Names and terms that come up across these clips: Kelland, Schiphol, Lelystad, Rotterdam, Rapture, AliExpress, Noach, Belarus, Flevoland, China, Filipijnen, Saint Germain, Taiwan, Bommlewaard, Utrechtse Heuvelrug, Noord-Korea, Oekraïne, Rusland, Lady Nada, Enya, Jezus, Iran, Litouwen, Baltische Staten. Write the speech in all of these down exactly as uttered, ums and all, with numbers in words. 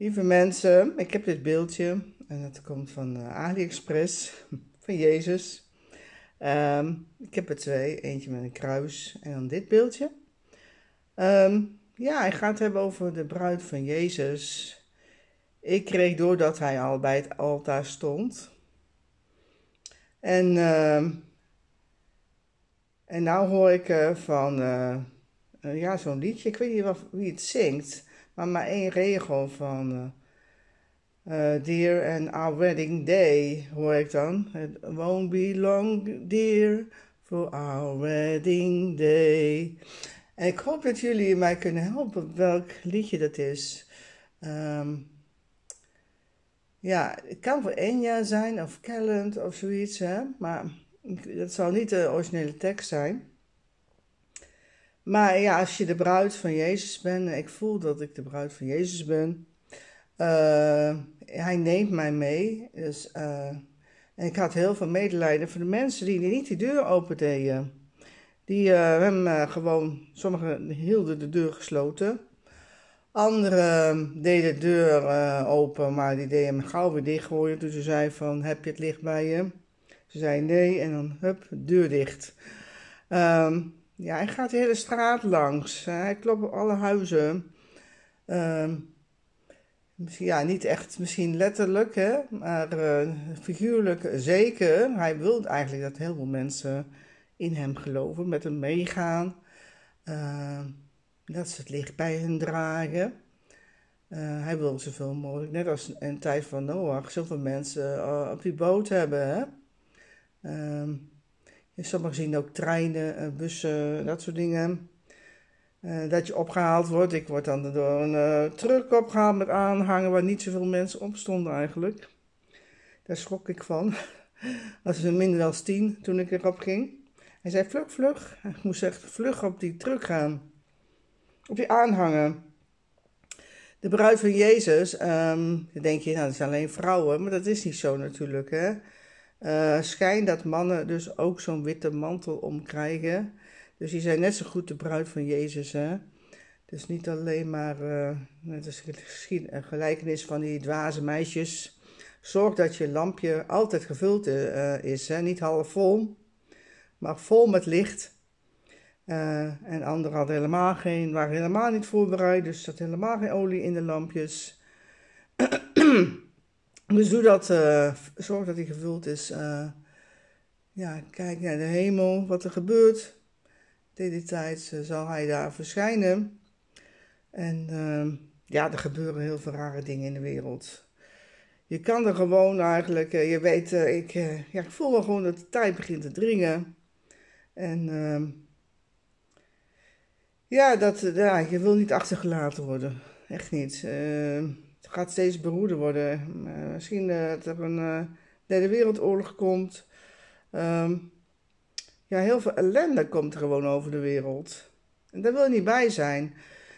Lieve mensen, ik heb dit beeldje en dat komt van uh, AliExpress, van Jezus. Um, ik heb er twee, eentje met een kruis en dan dit beeldje. Um, ja, hij gaat het hebben over de bruid van Jezus. Ik kreeg door dat hij al bij het altaar stond. En, uh, en nou hoor ik uh, van uh, uh, ja, zo'n liedje, ik weet niet wat, wie het zingt, maar maar één regel van uh, uh, Dear and Our Wedding Day hoor ik dan. It won't be long, dear, for our wedding day. En ik hoop dat jullie mij kunnen helpen welk liedje dat is. Um, Ja, het kan voor Enya zijn of Kelland of zoiets, hè? Maar dat zal niet de originele tekst zijn. Maar ja, als je de bruid van Jezus bent, ik voel dat ik de bruid van Jezus ben. Uh, hij neemt mij mee. Dus, uh, en ik had heel veel medelijden voor de mensen die niet de deur open deden. Die uh, hem uh, gewoon, sommigen hielden de deur gesloten. Anderen deden de deur uh, open, maar die deden hem gauw weer dichtgooien. Toen ze zei van, heb je het licht bij je? Ze zei nee en dan hup, deur dicht. Um, ja, hij gaat de hele straat langs. Hij klopt op alle huizen. Um, ja, niet echt misschien letterlijk, hè, maar uh, figuurlijk zeker. Hij wil eigenlijk dat heel veel mensen in hem geloven, met hem meegaan. Uh, Dat ze het licht bij hen dragen. Uh, hij wil zoveel mogelijk, net als in de tijd van Noach, zoveel mensen uh, op die boot hebben. Hè? Uh, sommigen zien ook treinen, uh, bussen, dat soort dingen. Uh, dat je opgehaald wordt. Ik word dan door een uh, truck opgehaald met aanhangen waar niet zoveel mensen op stonden eigenlijk. Daar schrok ik van. Dat was minder dan tien toen ik erop ging. Hij zei vlug, vlug. Ik moest echt vlug op die truck gaan. Op die aanhangen. De bruid van Jezus, um, dan denk je, nou dat zijn alleen vrouwen, maar dat is niet zo natuurlijk. Hè? Uh, schijnt dat mannen dus ook zo'n witte mantel omkrijgen. Dus die zijn net zo goed de bruid van Jezus. Hè? Dus niet alleen maar, uh, het is een gelijkenis van die dwaze meisjes. Zorg dat je lampje altijd gevuld uh, is, hè? Niet half vol, maar vol met licht. Uh, en anderen hadden helemaal geen, waren helemaal niet voorbereid, dus er zat helemaal geen olie in de lampjes. Dus doe dat, uh, zorg dat die gevuld is. Uh, ja, kijk naar de hemel, wat er gebeurt. Deze tijd uh, zal hij daar verschijnen. En uh, ja, er gebeuren heel veel rare dingen in de wereld. Je kan er gewoon eigenlijk, uh, je weet, uh, ik, uh, ja, ik voel wel gewoon dat de tijd begint te dringen. En... Uh, Ja, dat, ja, je wil niet achtergelaten worden. Echt niet. Uh, het gaat steeds beroerder worden. Uh, misschien uh, dat er een uh, derde wereldoorlog komt. Um, ja, heel veel ellende komt er gewoon over de wereld. En daar wil je niet bij zijn.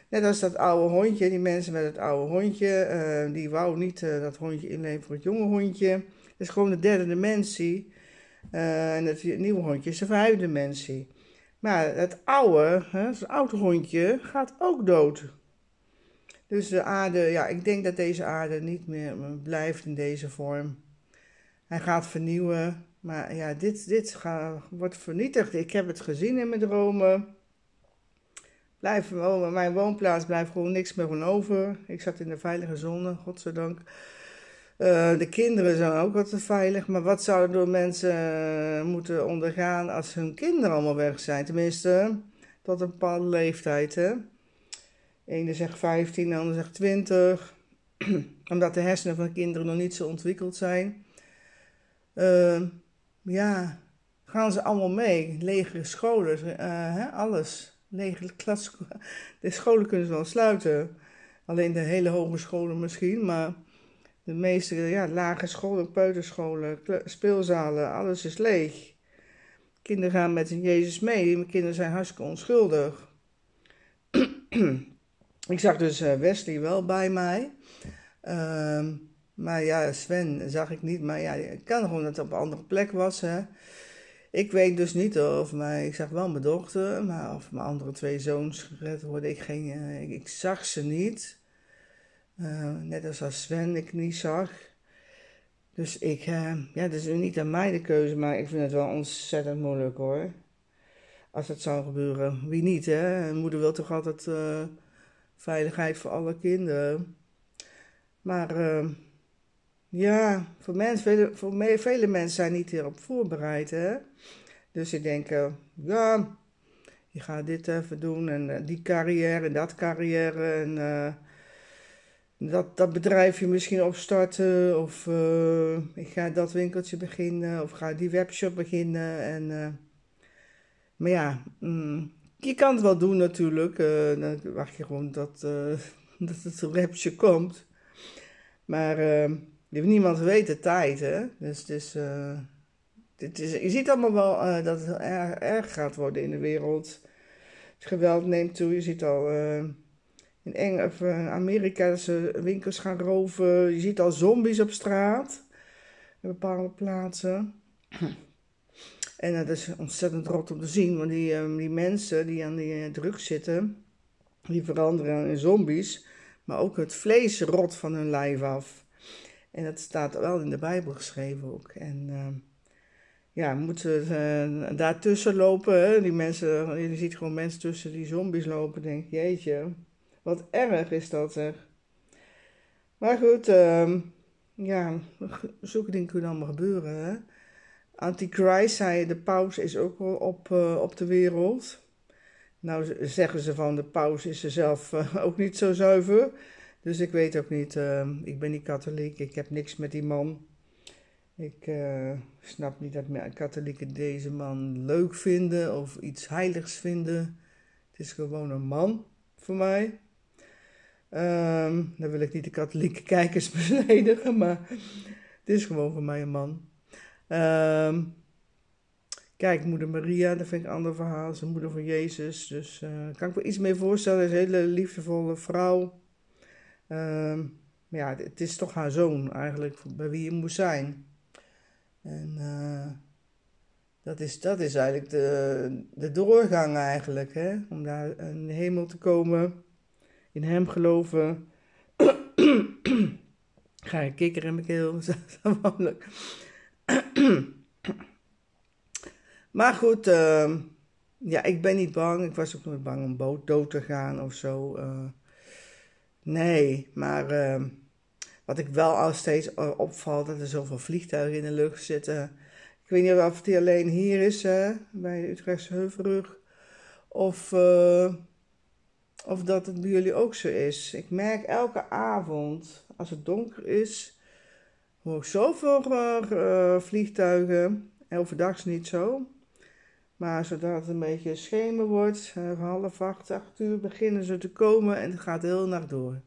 Net als dat oude hondje, die mensen met het oude hondje. Uh, die wou niet uh, dat hondje inleveren voor het jonge hondje. Dat is gewoon de derde dimensie. Uh, en het nieuwe hondje is de vijfde dimensie. Maar het oude, hè, zo'n oud hondje, gaat ook dood. Dus de aarde, ja, ik denk dat deze aarde niet meer blijft in deze vorm. Hij gaat vernieuwen, maar ja, dit, dit gaat, wordt vernietigd. Ik heb het gezien in mijn dromen. Blijf, mijn woonplaats blijft gewoon niks meer van over. Ik zat in de veilige zone, godzijdank. Uh, de kinderen zijn ook altijd veilig, maar wat zouden door mensen uh, moeten ondergaan als hun kinderen allemaal weg zijn? Tenminste, tot een bepaalde leeftijd. Hè? Ene zegt vijftien, de ander zegt twintig. Omdat de hersenen van de kinderen nog niet zo ontwikkeld zijn. Uh, ja, gaan ze allemaal mee. Lege scholen, uh, hè? Alles. Lege klas. De scholen kunnen ze wel sluiten. Alleen de hele hogescholen misschien, maar... De meeste ja, lage scholen, peuterscholen, speelzalen, alles is leeg. Kinderen gaan met Jezus mee, mijn kinderen zijn hartstikke onschuldig. Ik zag dus Wesley wel bij mij. Um, maar ja, Sven zag ik niet. Maar ja, het kan gewoon dat het op een andere plek was. Hè. Ik weet dus niet of mijn, ik zag wel mijn dochter, maar of mijn andere twee zoons gered worden. Ik, ging, ik, ik zag ze niet. Uh, net als als Sven ik niet zag. Dus ik, uh, ja, dat is niet aan mij de keuze, maar ik vind het wel ontzettend moeilijk hoor. Als het zou gebeuren. Wie niet, hè? Een moeder wil toch altijd uh, veiligheid voor alle kinderen. Maar uh, ja, voor, mens, vele, voor me, vele mensen zijn niet hierop voorbereid, hè. Dus die denken, ja, je gaat dit even doen en uh, die carrière en dat carrière en uh, dat, dat bedrijfje misschien opstarten. Of uh, ik ga dat winkeltje beginnen of ga die webshop beginnen en... Uh, Maar ja, mm, je kan het wel doen natuurlijk. Uh, dan wacht je gewoon dat, uh, dat het rapje komt. Maar uh, niemand weet de tijd, hè. Dus het is, uh, het is, je ziet allemaal wel uh, dat het heel erg, erg gaat worden in de wereld. Het geweld neemt toe. Je ziet al uh, in Eng- of, uh, Amerika dat ze winkels gaan roven. Je ziet al zombies op straat. In bepaalde plaatsen. En dat is ontzettend rot om te zien, want die, die mensen die aan die drugs zitten, die veranderen in zombies, maar ook het vlees rot van hun lijf af. En dat staat wel in de Bijbel geschreven ook. En uh, ja, we moeten uh, daartussen lopen, hè? Die mensen, je ziet gewoon mensen tussen die zombies lopen, denk jeetje, wat erg is dat zeg. Maar goed, uh, ja, zulke dingen kunnen allemaal gebeuren, hè. Antichrist, zei de paus, is ook wel op, uh, op de wereld. Nou zeggen ze van de paus is ze zelf uh, ook niet zo zuiver. Dus ik weet ook niet, uh, ik ben niet katholiek, ik heb niks met die man. Ik uh, snap niet dat katholieken deze man leuk vinden of iets heiligs vinden. Het is gewoon een man voor mij. Um, dan wil ik niet de katholieke kijkers besledigen, maar het is gewoon voor mij een man. Um, kijk, moeder Maria, dat vind ik een ander verhaal, ze moeder van Jezus, dus uh, kan ik me iets meer voorstellen, ze is een hele liefdevolle vrouw. Um, maar ja, het is toch haar zoon eigenlijk, bij wie je moest zijn. En uh, dat, is, dat is eigenlijk de, de doorgang eigenlijk, hè? Om daar in de hemel te komen, in hem geloven. Ik ga een kikker in mijn keel, dat is namelijk... Maar goed, uh, ja, ik ben niet bang. Ik was ook nooit bang om boot dood te gaan of zo. Uh, nee, maar uh, wat ik wel al steeds opvalt, dat er zoveel vliegtuigen in de lucht zitten. Ik weet niet of die alleen hier is, hè, bij de Utrechtse Heuvelrug. Of, uh, of dat het bij jullie ook zo is. Ik merk elke avond, als het donker is... hoor ik zoveel uh, vliegtuigen, overdag is niet zo, maar zodra het een beetje schemer wordt, uh, half acht, acht uur beginnen ze te komen en het gaat de hele nacht door.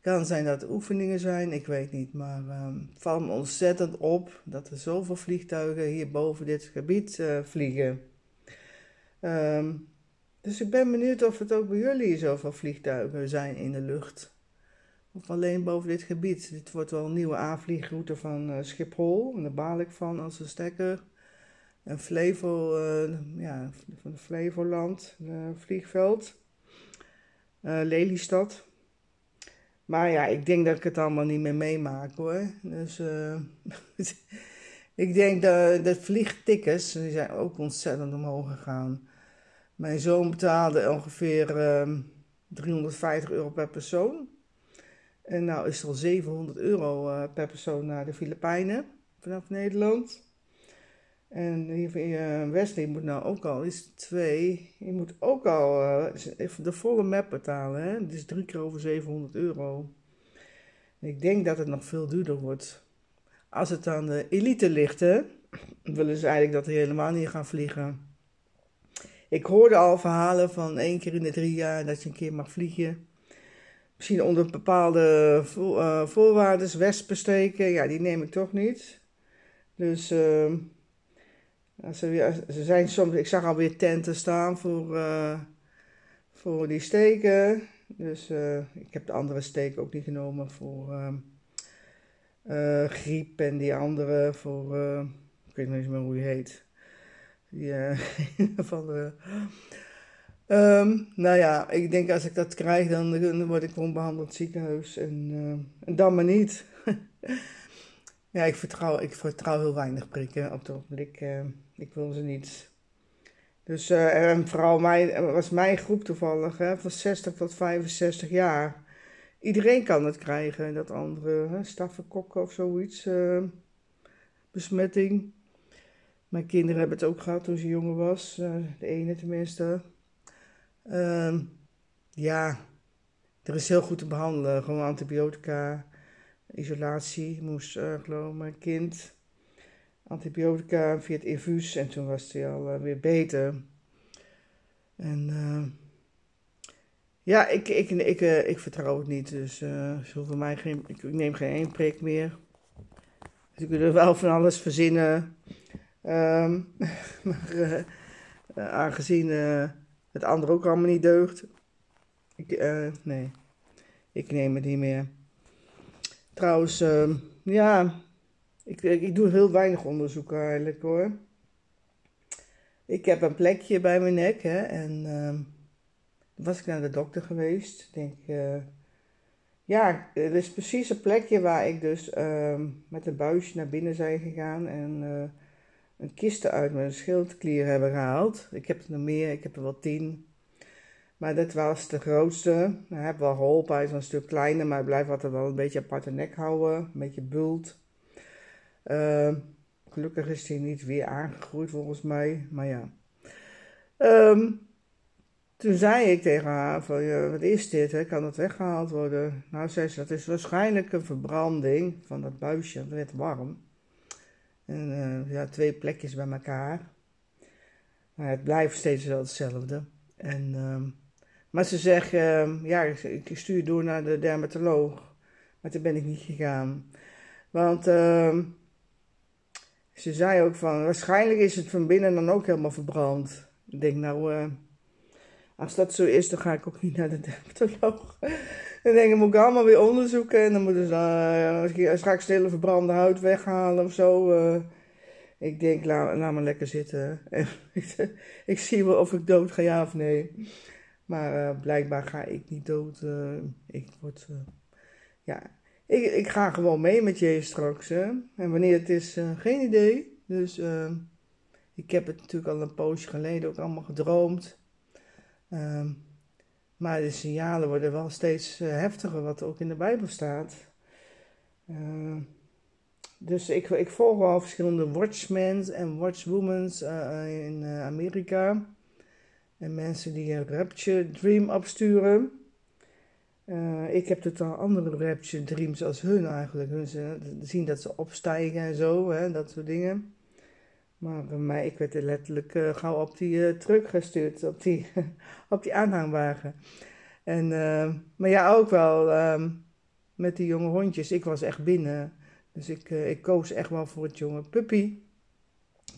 Kan zijn dat oefeningen zijn, ik weet niet, maar uh, het valt me ontzettend op dat er zoveel vliegtuigen hier boven dit gebied uh, vliegen. Um, dus ik ben benieuwd of het ook bij jullie zoveel vliegtuigen zijn in de lucht. Of alleen boven dit gebied. Dit wordt wel een nieuwe aanvliegroute van uh, Schiphol. En daar baal ik van als een stekker. En Flevo, uh, ja, van Flevoland, uh, vliegveld. Uh, Lelystad. Maar ja, ik denk dat ik het allemaal niet meer meemaak hoor. Dus uh, ik denk dat de vliegtickets, die zijn ook ontzettend omhoog gegaan. Mijn zoon betaalde ongeveer uh, driehonderdvijftig euro per persoon. En nou is er al zevenhonderd euro uh, per persoon naar de Filipijnen vanaf Nederland. En hier uh, Wesley moet nou ook al, is het twee, je moet ook al uh, de volle map betalen. Hè? Het is drie keer over zevenhonderd euro. En ik denk dat het nog veel duurder wordt. Als het aan de elite ligt, hè, willen ze eigenlijk dat die helemaal niet gaan vliegen. Ik hoorde al verhalen van één keer in de drie jaar dat je een keer mag vliegen. Misschien onder bepaalde vo- uh, voorwaarden, wespen steken, ja, die neem ik toch niet. Dus uh, als er weer, ze zijn soms, ik zag alweer tenten staan voor, uh, voor die steken. Dus uh, ik heb de andere steek ook niet genomen voor uh, uh, griep en die andere voor, uh, ik weet niet meer hoe die heet. Die uh, van de... Um, nou ja, ik denk als ik dat krijg, dan, dan word ik onbehandeld ziekenhuis. En, uh, en dan maar niet. Ja, ik vertrouw, ik vertrouw heel weinig prikken op het ogenblik. Uh, ik wil ze niet. Dus, uh, en vooral mijn, was mijn groep toevallig, hè, van zestig tot vijfenzestig jaar. Iedereen kan het krijgen. Dat andere, hè, staffelkokken of zoiets. Uh, besmetting. Mijn kinderen hebben het ook gehad toen ze jonger was. Uh, de ene tenminste. Uh, ja, er is heel goed te behandelen. Gewoon antibiotica, isolatie moest, uh, geloof ik, mijn kind. Antibiotica via het infuus en toen was hij al uh, weer beter. En uh, ja, ik, ik, ik, uh, ik vertrouw het niet. Dus uh, voor mij geen, ik, ik neem geen één prik meer. Dus ik wil er wel van alles verzinnen. Um, maar uh, uh, aangezien... Uh, het andere ook allemaal niet deugt. Ik, uh, nee, ik neem het niet meer. Trouwens, uh, ja, ik, ik doe heel weinig onderzoek eigenlijk hoor. Ik heb een plekje bij mijn nek hè, en uh, was ik naar de dokter geweest. Ik denk, uh, ja, het is precies een plekje waar ik dus uh, met een buisje naar binnen zijn gegaan en... Uh, een kisten uit mijn schildklier hebben gehaald. Ik heb er nog meer, ik heb er wel tien. Maar dat was de grootste. Ik heb wel geholpen, hij is een stuk kleiner, maar hij blijft altijd wel een beetje aparte nek houden. Een beetje bult. Uh, gelukkig is hij niet weer aangegroeid volgens mij, maar ja. Um, toen zei ik tegen haar, van, ja, wat is dit, hè? Kan dat weggehaald worden? Nou, zei ze, dat is waarschijnlijk een verbranding van dat buisje, het werd warm. En uh, ja, twee plekjes bij elkaar. Maar het blijft steeds wel hetzelfde. En, um, maar ze zegt, um, ja, ik stuur door naar de dermatoloog. Maar toen ben ik niet gegaan. Want um, ze zei ook van, waarschijnlijk is het van binnen dan ook helemaal verbrand. Ik denk, nou, uh, als dat zo is, dan ga ik ook niet naar de dermatoloog. Dan denk ik, moet ik allemaal weer onderzoeken. En dan moeten ze uh, straks de hele verbrande huid weghalen of zo. Uh, ik denk, laat, laat me lekker zitten. Ik zie wel of ik dood ga, ja of nee. Maar uh, blijkbaar ga ik niet dood. Uh, ik, word, uh, ja. ik, ik ga gewoon mee met Jezus straks. Hè? En wanneer het is, uh, geen idee. Dus uh, ik heb het natuurlijk al een poosje geleden ook allemaal gedroomd. Uh, Maar de signalen worden wel steeds heftiger, wat ook in de Bijbel staat. Uh, dus ik, ik volg wel verschillende watchmen's en watchwomen's uh, in uh, Amerika. En mensen die een rapture dream opsturen. Uh, ik heb totaal andere rapture dreams als hun eigenlijk. Hun zien dat ze opstijgen en zo, hè, dat soort dingen. Maar bij mij, ik werd er letterlijk uh, gauw op die uh, truck gestuurd, op die, op die aanhangwagen. En, uh, maar ja, ook wel uh, met die jonge hondjes. Ik was echt binnen, dus ik, uh, ik koos echt wel voor het jonge puppy.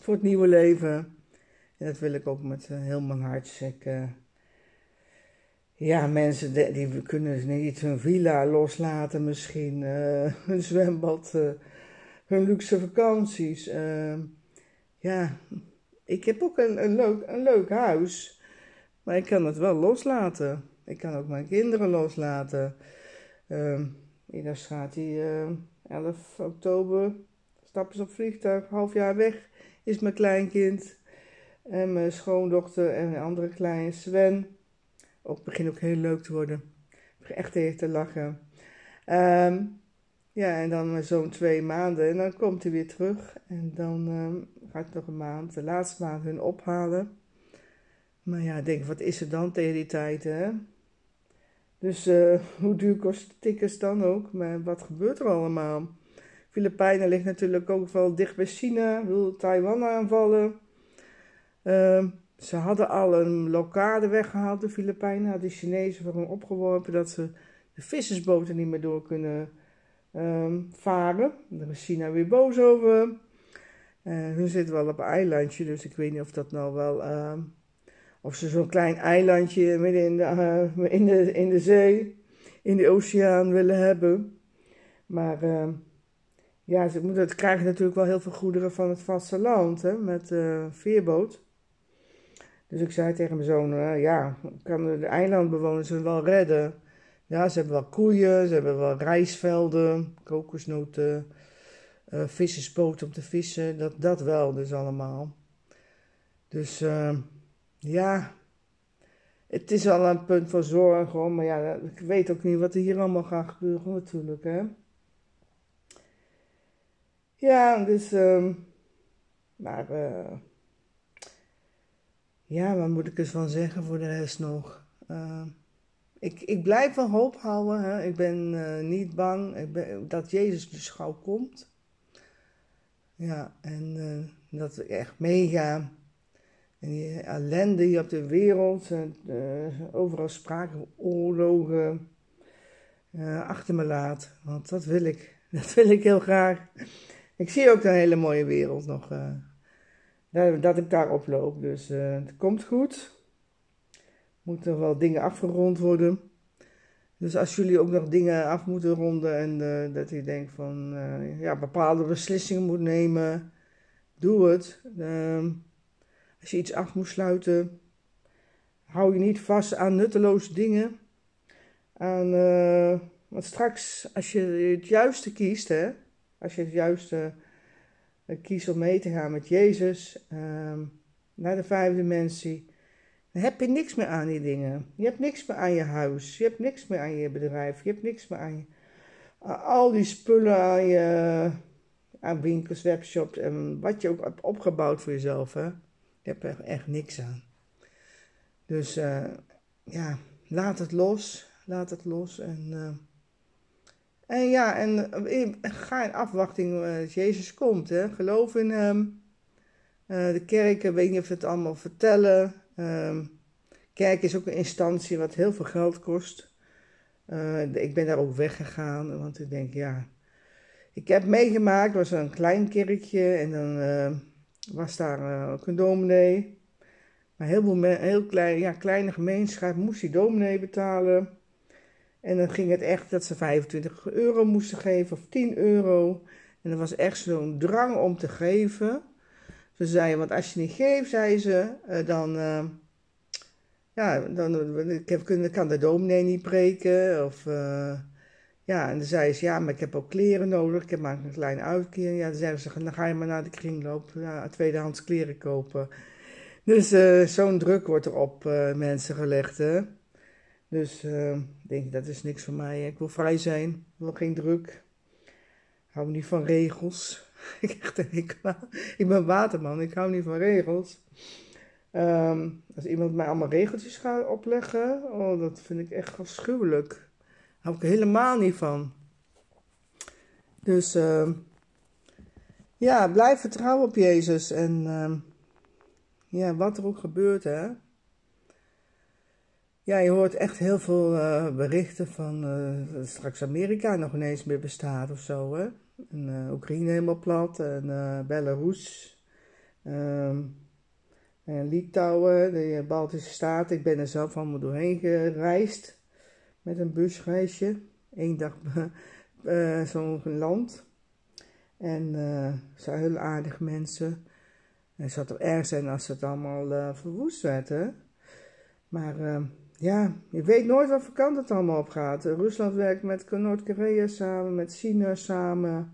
Voor het nieuwe leven. En dat wil ik ook met uh, heel mijn hart. Ik, uh, ja, mensen die, die kunnen niet hun villa loslaten misschien. Uh, hun zwembad, uh, hun luxe vakanties. Uh, Ja, ik heb ook een, een, leuk, een leuk huis, maar ik kan het wel loslaten. Ik kan ook mijn kinderen loslaten. Uh, Ieders gaat die uh, elf oktober, stappen ze op vliegtuig, half jaar weg is mijn kleinkind. En mijn schoondochter en mijn andere klein Sven. Ook begint ook heel leuk te worden. Ik begin echt tegen te lachen. Um, Ja, en dan zo'n twee maanden. En dan komt hij weer terug. En dan uh, gaat nog een maand, de laatste maand, hun ophalen. Maar ja, ik denk, wat is er dan tegen die tijd, hè? Dus uh, hoe duur kost de tickets dan ook? Maar wat gebeurt er allemaal? Filipijnen ligt natuurlijk ook wel dicht bij China. Wil Taiwan aanvallen. Uh, ze hadden al een blokkade weggehaald, de Filipijnen. Hadden de Chinezen voor hen opgeworpen dat ze de vissersboten niet meer door kunnen... Um, varen. Daar is China weer boos over. Uh, hun zitten wel op een eilandje, dus ik weet niet of dat nou wel... Uh, of ze zo'n klein eilandje midden in de, uh, in, de, in de zee, in de oceaan willen hebben. Maar uh, ja, ze moeten, het krijgen natuurlijk wel heel veel goederen van het vasteland, hè, met uh, veerboot. Dus ik zei tegen mijn zoon, uh, ja, kan de eilandbewoners hun wel redden? Ja, ze hebben wel koeien, ze hebben wel rijstvelden, kokosnoten, uh, visserspoten om te vissen, dat, dat wel dus allemaal. Dus uh, ja, het is al een punt van zorg hoor, maar ja, ik weet ook niet wat er hier allemaal gaat gebeuren natuurlijk, hè. Ja, dus, uh, maar, uh, ja, wat moet ik eens van zeggen voor de rest nog? Uh, ik, ik blijf wel hoop houden, hè? Ik ben uh, niet bang ik ben, dat Jezus dus gauw komt. Ja, en uh, dat we echt meegaan. En die ellende hier op de wereld, en, uh, overal sprake van oorlogen, uh, achter me laat, want dat wil ik. Dat wil ik heel graag. Ik zie ook een hele mooie wereld nog. Uh, dat, dat ik daar oploop. Dus uh, het komt goed. Moeten nog wel dingen afgerond worden. Dus als jullie ook nog dingen af moeten ronden. En uh, dat je denkt van. Uh, ja, bepaalde beslissingen moet nemen. Doe het. Uh, als je iets af moet sluiten. Hou je niet vast aan nutteloze dingen. Aan... Uh, Want straks, als je het juiste kiest, hè, als je het juiste kiest om mee te gaan met Jezus, um, naar de vijfde dimensie, dan heb je niks meer aan die dingen. Je hebt niks meer aan je huis, je hebt niks meer aan je bedrijf, je hebt niks meer aan, je, aan al die spullen, aan, je, aan winkels, webshops en wat je ook hebt opgebouwd voor jezelf. Hè. Je hebt er echt niks aan. Dus uh, ja, laat het los, laat het los en... Uh, En ja, en ga in afwachting dat Jezus komt. Hè? Geloof in hem. Uh, de kerk, ik weet niet of we het allemaal vertellen. Uh, kerk is ook een instantie wat heel veel geld kost. Uh, ik ben daar ook weggegaan, want ik denk, ja... Ik heb meegemaakt, was een klein kerkje en dan uh, was daar uh, ook een dominee. Maar heel veel men, heel klein, ja, kleine gemeenschap moest die dominee betalen... En dan ging het echt dat ze vijfentwintig euro moesten geven of tien euro. En er was echt zo'n drang om te geven. Ze zeiden, want als je niet geeft, zei ze, dan, uh, ja, dan ik heb, ik kan de dominee niet preken. Of, uh, ja, en dan zei ze, ja, maar ik heb ook kleren nodig. Ik heb maar een kleine uitkering. Ja, dan zeiden ze, dan ga je maar naar de kringloop, ja, tweedehands kleren kopen. Dus uh, zo'n druk wordt er op uh, mensen gelegd, hè. Dus ik uh, denk, dat is niks voor mij. Ik wil vrij zijn. Ik wil geen druk. Ik hou niet van regels. ik, ik ben waterman. Ik hou niet van regels. Um, als iemand mij allemaal regeltjes gaat opleggen. Oh, dat vind ik echt afschuwelijk. Daar hou ik helemaal niet van. Dus uh, ja, blijf vertrouwen op Jezus. En uh, ja, wat er ook gebeurt, hè. Ja, je hoort echt heel veel uh, berichten van uh, straks Amerika nog ineens meer bestaat of zo, hè. En uh, Oekraïne helemaal plat, en uh, Belarus, um, en Litouwen, de Baltische Staten. Ik ben er zelf allemaal doorheen gereisd met een busreisje. Eén dag uh, zo'n land. En uh, zijn heel aardige mensen. Het zou toch erg zijn als het allemaal uh, verwoest werd, hè. Maar... Uh, Ja, je weet nooit wat voor kant het allemaal op gaat. Rusland werkt met Noord-Korea samen, met China samen.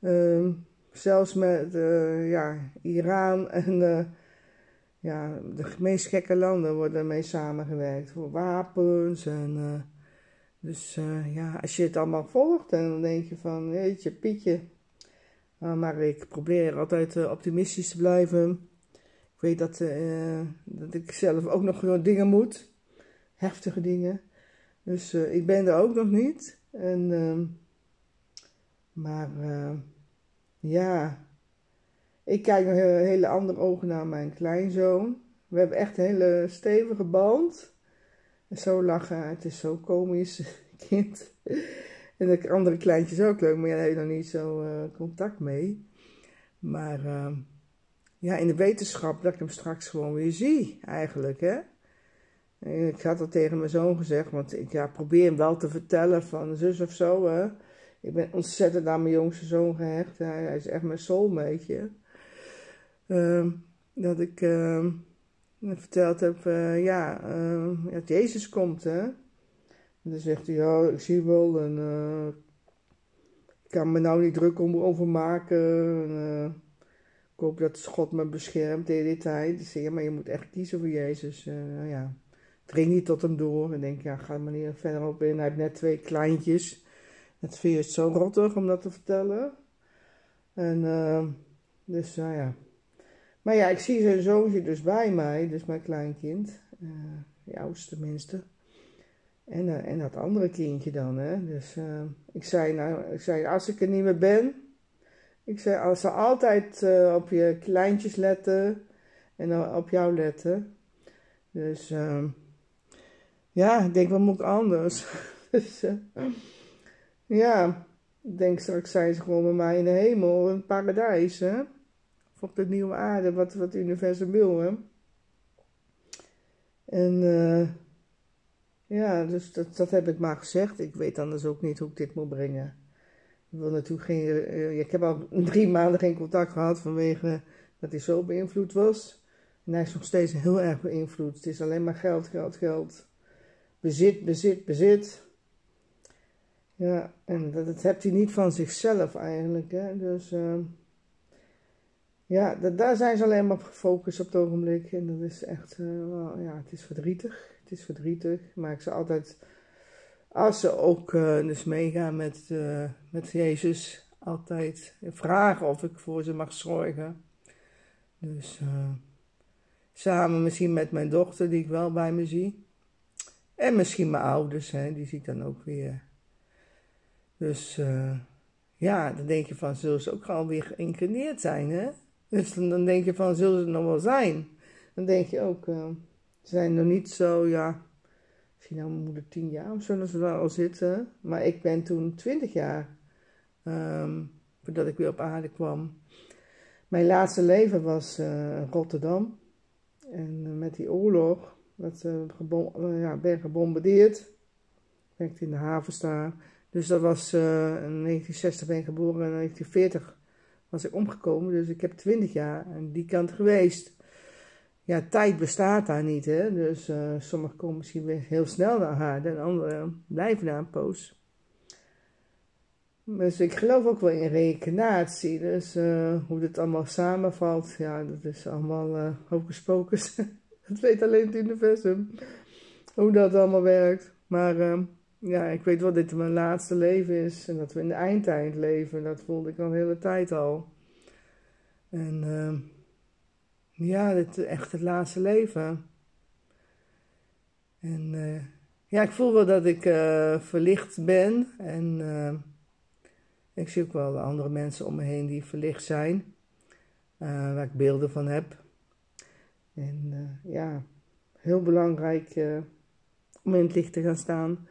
Uh, zelfs met uh, ja, Iran en uh, ja, de meest gekke landen worden ermee samengewerkt. Voor wapens en... Uh, dus uh, ja, als je het allemaal volgt, dan denk je van, jeetje, pietje. Uh, maar ik probeer altijd uh, optimistisch te blijven. Ik weet dat, uh, dat ik zelf ook nog door dingen moet. Heftige dingen. Dus uh, ik ben er ook nog niet. En, uh, maar uh, ja, ik kijk nog een hele andere ogen naar mijn kleinzoon. We hebben echt een hele stevige band. En zo lachen, het is zo komisch, kind. En de andere kleintjes ook leuk, maar jij hebt nog niet zo uh, contact mee. Maar uh, ja, in de wetenschap dat ik hem straks gewoon weer zie, eigenlijk, hè. Ik had dat tegen mijn zoon gezegd, want ik ja, probeer hem wel te vertellen van zus of zo. Hè. Ik ben ontzettend aan mijn jongste zoon gehecht. Hij, hij is echt mijn soulmate. Uh, dat ik uh, En verteld heb, uh, ja, uh, ja, dat Jezus komt, hè. En dan zegt hij, ja, ik zie wel, en uh, ik kan me nou niet druk om, over maken. En, uh, ik hoop dat God me beschermt de hele tijd. Dus ja, maar je moet echt kiezen voor Jezus. Uh, nou ja, het ging niet tot hem door. En denk, ja, ga maar niet verder op in. Hij heeft net twee kleintjes. Dat vind je het zo rottig om dat te vertellen. En, uh, dus, nou uh, ja. Maar ja, ik zie zijn zoontje dus bij mij, dus mijn kleinkind, uh, de oudste tenminste, en, uh, en dat andere kindje dan, hè. Dus uh, ik, zei, nou, ik zei, als ik er niet meer ben, ik zei, als ze altijd uh, op je kleintjes letten en op jou letten. Dus uh, ja, ik denk, wat moet ik anders? dus, uh, ja, ik denk, straks zijn ze gewoon bij mij in de hemel, in het paradijs, hè. Op de nieuwe aarde, wat, wat het universum wil, hè. En uh, ja, dus dat, dat heb ik maar gezegd. Ik weet anders ook niet hoe ik dit moet brengen. Ik wil natuurlijk geen, uh, ik heb al drie maanden geen contact gehad vanwege dat hij zo beïnvloed was. En hij is nog steeds heel erg beïnvloed. Het is alleen maar geld, geld, geld. Bezit, bezit, bezit. Ja, en dat, dat hebt hij niet van zichzelf eigenlijk, hè. Dus... Uh, Ja, daar zijn ze alleen maar op gefocust op het ogenblik. En dat is echt, uh, well, ja, het is verdrietig. Het is verdrietig. Maar ik zou altijd, als ze ook uh, dus meegaan met, uh, met Jezus, altijd vragen of ik voor ze mag zorgen. Dus uh, samen misschien met mijn dochter, die ik wel bij me zie. En misschien mijn ouders, hè, die zie ik dan ook weer. Dus uh, ja, dan denk je van, zullen ze ook alweer geïncarneerd zijn, hè? Dus dan denk je van, zullen ze het nog wel zijn? Dan denk je ook, uh, ze zijn nog niet zo, ja, misschien nou mijn moeder tien jaar of zo, dat ze daar al zitten. Maar ik ben toen twintig jaar, um, voordat ik weer op aarde kwam. Mijn laatste leven was uh, Rotterdam. En uh, met die oorlog, dat uh, gebom uh, ja, ben gebombardeerd. Werkte in de havens daar. Dus dat was, uh, in negentien zestig ben ik geboren en in negentien veertig. Was ik omgekomen, dus ik heb twintig jaar aan die kant geweest. Ja, tijd bestaat daar niet, hè. Dus uh, sommigen komen misschien weer heel snel naar haar, en anderen blijven daar een poos. Dus ik geloof ook wel in reïncarnatie. Dus uh, hoe dit allemaal samenvalt, ja, dat is allemaal uh, hocus pocus. Dat weet alleen het universum, hoe dat allemaal werkt. Maar uh, ja, ik weet wel dat dit mijn laatste leven is en dat we in de eindtijd leven. Dat voelde ik al de hele tijd al. En uh, ja, dit is echt het laatste leven. En uh, ja, ik voel wel dat ik uh, verlicht ben. En uh, ik zie ook wel andere mensen om me heen die verlicht zijn. Uh, waar ik beelden van heb. En uh, ja, heel belangrijk uh, om in het licht te gaan staan.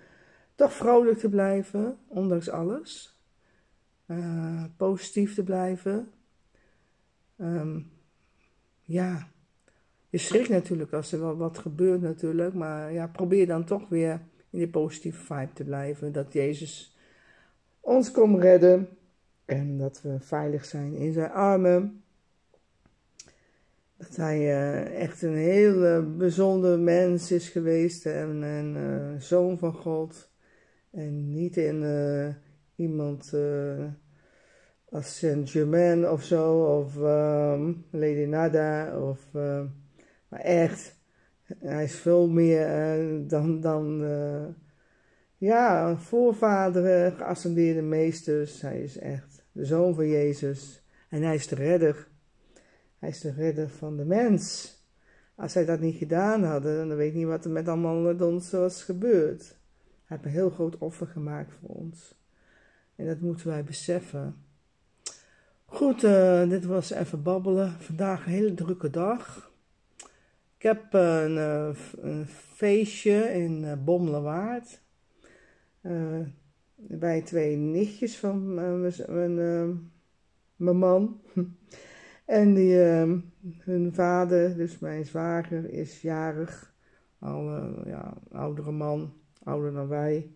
Toch vrolijk te blijven, ondanks alles. Uh, positief te blijven. Um, ja, je schrikt natuurlijk als er wel wat gebeurt natuurlijk. Maar ja, probeer dan toch weer in die positieve vibe te blijven. Dat Jezus ons komt redden. En dat we veilig zijn in zijn armen. Dat hij uh, echt een heel uh, bijzonder mens is geweest. En een uh, zoon van God. En niet in uh, iemand uh, als Saint Germain of zo, of um, Lady Nada, of, uh, maar echt, hij is veel meer uh, dan, dan uh, ja, voorvaderen, geascendeerde meesters. Hij is echt de zoon van Jezus en hij is de redder. Hij is de redder van de mens. Als zij dat niet gedaan hadden, dan weet ik niet wat er met allemaal met ons was gebeurd. Hij heeft een heel groot offer gemaakt voor ons. En dat moeten wij beseffen. Goed, uh, dit was even babbelen. Vandaag een hele drukke dag. Ik heb uh, een, uh, een feestje in uh, Bommlewaard. Uh, bij twee nichtjes van uh, mijn, uh, mijn man. En die, uh, hun vader, dus mijn zwager, is jarig. Al uh, ja, een oudere man. Ouder dan wij.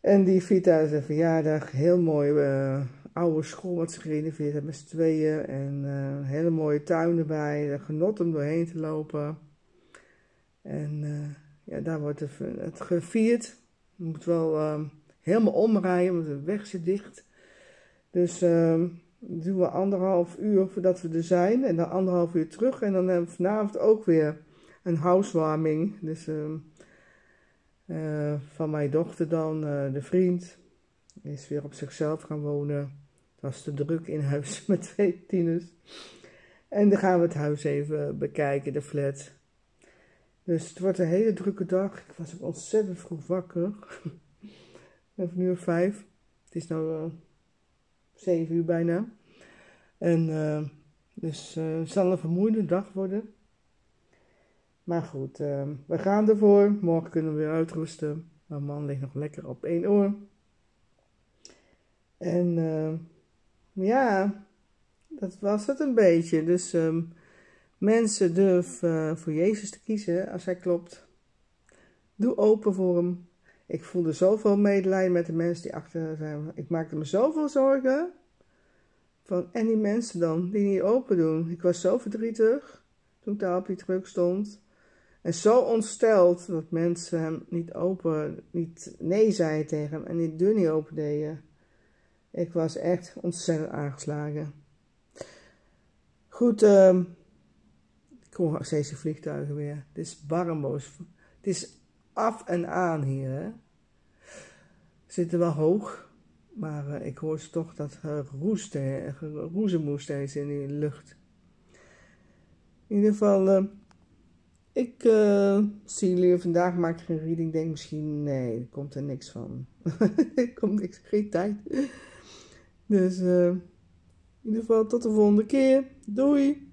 En die viert daar zijn verjaardag. Heel mooi uh, oude school wat ze gerenoveerd hebben met z'n tweeën. En uh, een hele mooie tuin erbij. Genot om doorheen te lopen. En uh, ja, daar wordt het gevierd. Je moet wel uh, helemaal omrijden, want de weg zit dicht. Dus uh, doen we anderhalf uur voordat we er zijn. En dan anderhalf uur terug. En dan hebben we vanavond ook weer een housewarming. Dus uh, uh, van mijn dochter dan, uh, de vriend. Die is weer op zichzelf gaan wonen. Het was te druk in huis met twee tieners. En dan gaan we het huis even bekijken, de flat. Dus het wordt een hele drukke dag. Ik was ook ontzettend vroeg wakker. Even uur vijf. Het is nu uh, zeven uur bijna. En uh, dus uh, het zal een vermoeiende dag worden. Maar goed, uh, we gaan ervoor. Morgen kunnen we weer uitrusten. Mijn man ligt nog lekker op één oor. En uh, ja, dat was het een beetje. Dus um, mensen durven uh, voor Jezus te kiezen als hij klopt. Doe open voor hem. Ik voelde zoveel medelijden met de mensen die achter zijn. Ik maakte me zoveel zorgen. Van, en die mensen dan, die niet open doen. Ik was zo verdrietig toen ik daar op die truck stond. En zo ontsteld dat mensen hem niet open, niet nee zeiden tegen hem en die deur niet open deden. Ik was echt ontzettend aangeslagen. Goed, um, ik hoor nog steeds de vliegtuigen weer. Het is barmboos. Het is af en aan hier. Hè? We zitten wel hoog, maar uh, ik hoor toch dat uh, roezemoes steeds in de lucht. In ieder geval, uh, ik uh, zie jullie vandaag, maak ik een reading. Denk misschien, nee, er komt er niks van. Er komt niks, geen tijd. Dus uh, in ieder geval tot de volgende keer. Doei!